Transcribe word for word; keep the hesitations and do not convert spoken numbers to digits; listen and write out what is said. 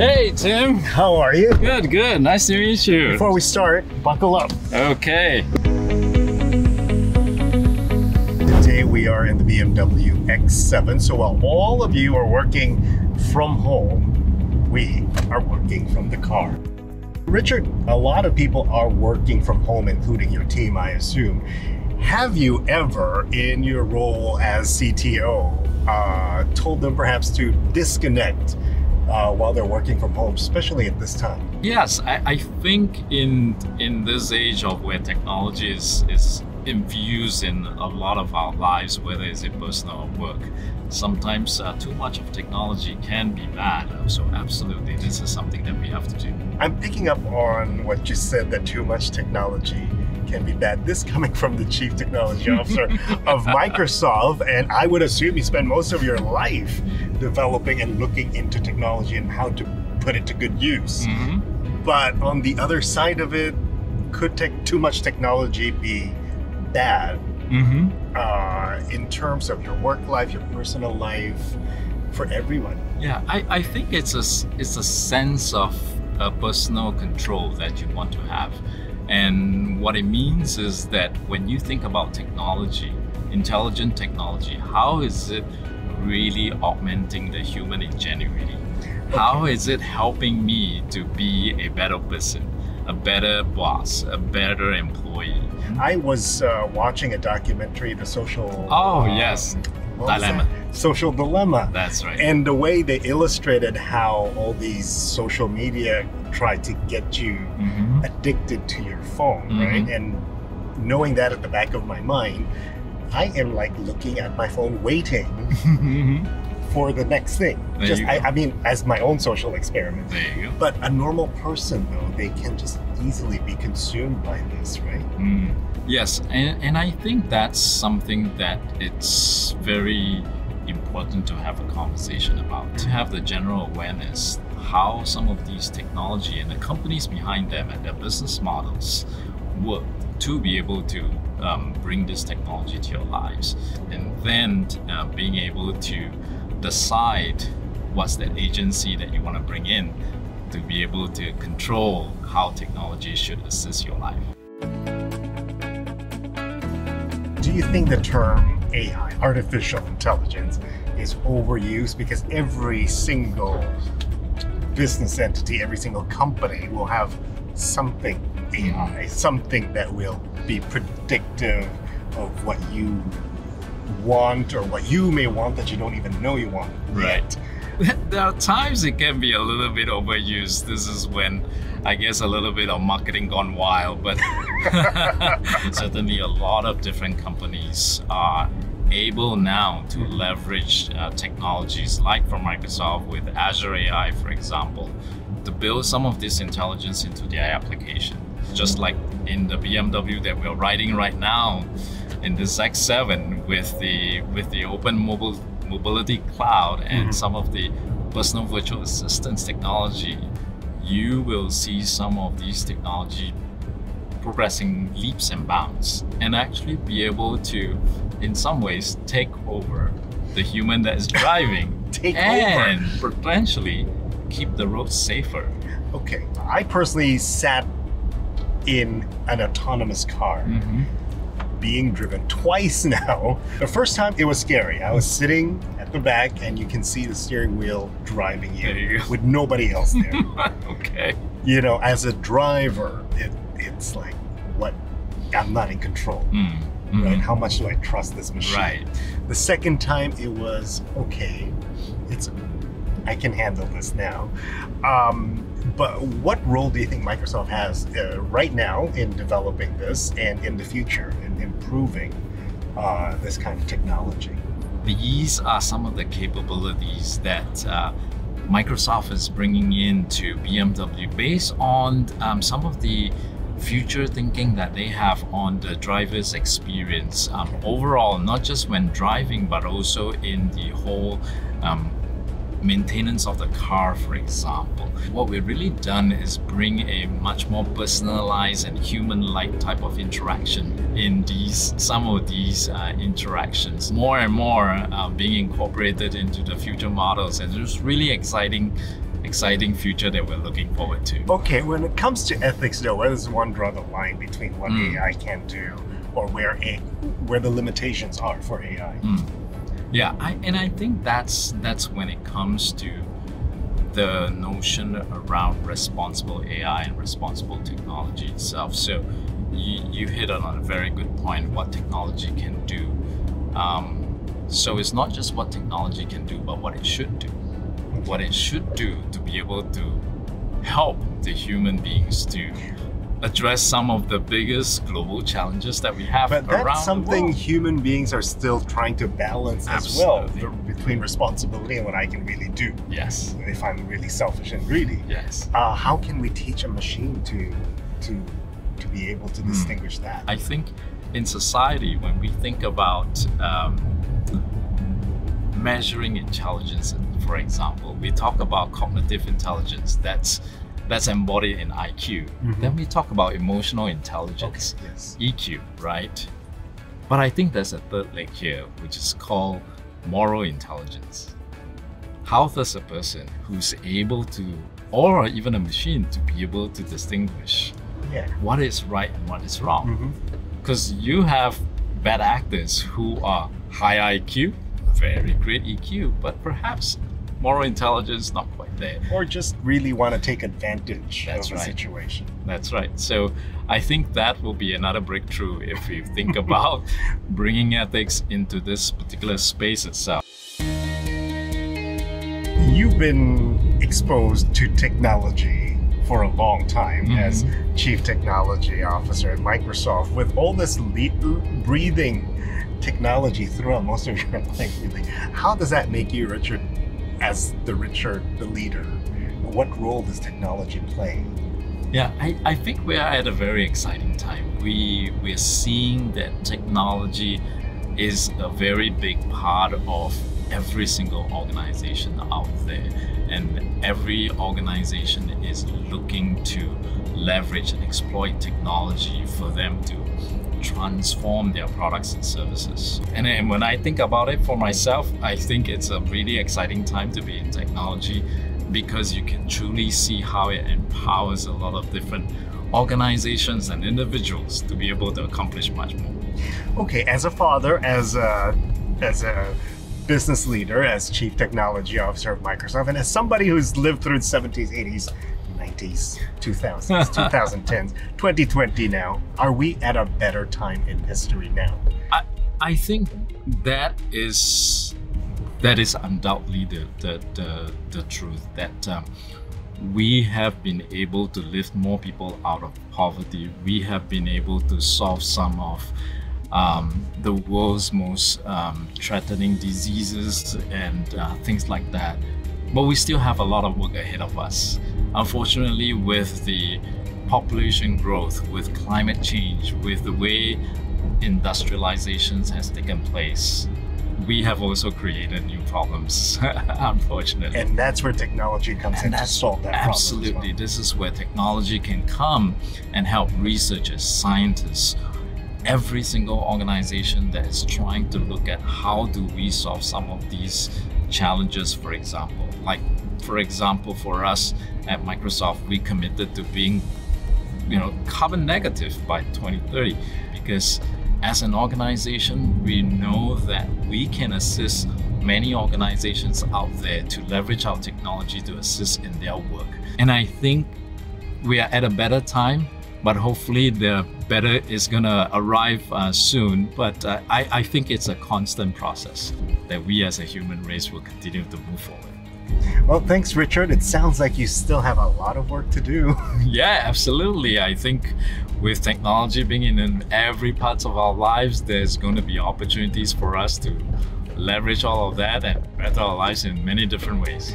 Hey, Tim. How are you? Good, good. Nice to meet you. Before we start, buckle up. Okay. Today we are in the B M W X seven. So while all of you are working from home, we are working from the car. Richard, a lot of people are working from home, including your team, I assume. Have you ever, in your role as C T O, uh, told them perhaps to disconnect uh, while they're working from home, especially at this time? Yes, I, I think in in this age of where technology is, is infused in a lot of our lives, whether it's in personal or work, sometimes uh, too much of technology can be bad. So absolutely, this is something that we have to do. I'm picking up on what you said, that too much technology can be bad. This coming from the Chief Technology Officer of Microsoft, and I would assume you spend most of your life developing and looking into technology and how to put it to good use. Mm-hmm. But on the other side of it, could take too much technology be bad? Mm-hmm. uh, in terms of your work life, your personal life, for everyone? Yeah, I, I think it's a, it's a sense of uh, personal control that you want to have. And what it means is that when you think about technology, intelligent technology, how is it really augmenting the human ingenuity? Okay. How is it helping me to be a better person, a better boss, a better employee? I was uh, watching a documentary, The Social... Oh, um, yes. Dilemma. Social Dilemma. That's right. And the way they illustrated how all these social media try to get you mm-hmm. addicted to your phone, mm-hmm. right? And knowing that at the back of my mind, I am like looking at my phone, waiting mm-hmm. for the next thing. There just, I, I mean, as my own social experiment. There you go. But a normal person, though, they can just easily be consumed by this, right? Mm. Yes, and, and I think that's something that it's very important to have a conversation about, to have the general awareness how some of these technology and the companies behind them and their business models work to be able to um, bring this technology to your lives, and then uh, being able to decide what's that agency that you want to bring in to be able to control how technology should assist your life. Do you think the term A I, artificial intelligence, is overused? Because every single business entity, every single company will have something A I, something that will be predictive of what you want or what you may want that you don't even know you want. Right. There are times it can be a little bit overused. This is when I guess a little bit of marketing gone wild, but certainly a lot of different companies are able now to leverage uh, technologies like from Microsoft with Azure A I, for example, to build some of this intelligence into their application. Just like in the B M W that we're riding right now, in this X seven with the, with the open mobile Mobility Cloud and mm-hmm. some of the personal virtual assistance technology, you will see some of these technology progressing leaps and bounds and actually be able to, in some ways, take over the human that is driving take and over. potentially keep the road safer. Okay, I personally sat in an autonomous car. Mm-hmm. Being driven twice now. The first time it was scary. I was sitting at the back and you can see the steering wheel driving you, you with nobody else there. Okay. You know, as a driver, it, it's like, what? I'm not in control, mm. right? Mm. How much do I trust this machine? Right. The second time it was, okay, it's, I can handle this now. Um, But what role do you think Microsoft has uh, right now in developing this and in the future in improving uh, this kind of technology? These are some of the capabilities that uh, Microsoft is bringing in to B M W based on um, some of the future thinking that they have on the driver's experience um, overall, not just when driving, but also in the whole um, maintenance of the car, for example. What we've really done is bring a much more personalized and human-like type of interaction in these some of these uh, interactions. More and more uh, being incorporated into the future models, and it's really exciting exciting future that we're looking forward to. Okay, when it comes to ethics though, where does one draw the line between what mm. A I can do or where a, where the limitations are for A I? Mm. Yeah, I, and I think that's that's when it comes to the notion around responsible A I and responsible technology itself. So you, you hit on a very good point, what technology can do. Um, so it's not just what technology can do, but what it should do. What it should do to be able to help the human beings to address some of the biggest global challenges that we have around the world. But that's something human beings are still trying to balance as well, between responsibility and what I can really do. Yes. If I'm really selfish and greedy. Yes. Uh, how can we teach a machine to, to, to be able to distinguish mm. that? I think in society, when we think about um, measuring intelligence, for example, we talk about cognitive intelligence. That's That's embodied in I Q. Mm-hmm. Then we talk about emotional intelligence, okay, yes. E Q, right? But I think there's a third leg here, which is called moral intelligence. How does a person who's able to, or even a machine, to be able to distinguish yeah. what is right and what is wrong? Because mm-hmm. you have bad actors who are high I Q, very great E Q, but perhaps moral intelligence not quite there. Or just really want to take advantage That's of the right. situation. That's right. So I think that will be another breakthrough if you think about bringing ethics into this particular space itself. You've been exposed to technology for a long time mm-hmm. as Chief Technology Officer at Microsoft. With all this breathing technology throughout most of your life, really, how does that make you, Richard? As the Richard, the leader, what role does technology play? Yeah, I, I think we are at a very exciting time. We, we're seeing that technology is a very big part of every single organization out there. And every organization is looking to leverage and exploit technology for them to transform their products and services. And, and when I think about it for myself, I think it's a really exciting time to be in technology because you can truly see how it empowers a lot of different organizations and individuals to be able to accomplish much more. Okay, as a father, as a, as a business leader, as Chief Technology Officer of Microsoft, and as somebody who's lived through the seventies, eighties, nineties, two thousands, twenty tens, twenty twenty now. Are we at a better time in history now? I, I think that is that is undoubtedly the, the, the, the truth, that um, we have been able to lift more people out of poverty. We have been able to solve some of um, the world's most um, threatening diseases and uh, things like that. But we still have a lot of work ahead of us. Unfortunately, with the population growth, with climate change, with the way industrialization has taken place, we have also created new problems, unfortunately. And that's where technology comes and in to solve that absolutely, problem. Absolutely, well. This is where technology can come and help researchers, scientists, every single organization that is trying to look at how do we solve some of these challenges, for example. Like, for example, for us at Microsoft, we committed to being, you know, carbon negative by twenty thirty, because as an organization, we know that we can assist many organizations out there to leverage our technology to assist in their work. And I think we are at a better time, but hopefully the better is gonna arrive uh, soon. But uh, I, I think it's a constant process that we as a human race will continue to move forward. Well, thanks, Richard. It sounds like you still have a lot of work to do. Yeah, absolutely. I think with technology being in every part of our lives, there's going to be opportunities for us to leverage all of that and better our lives in many different ways.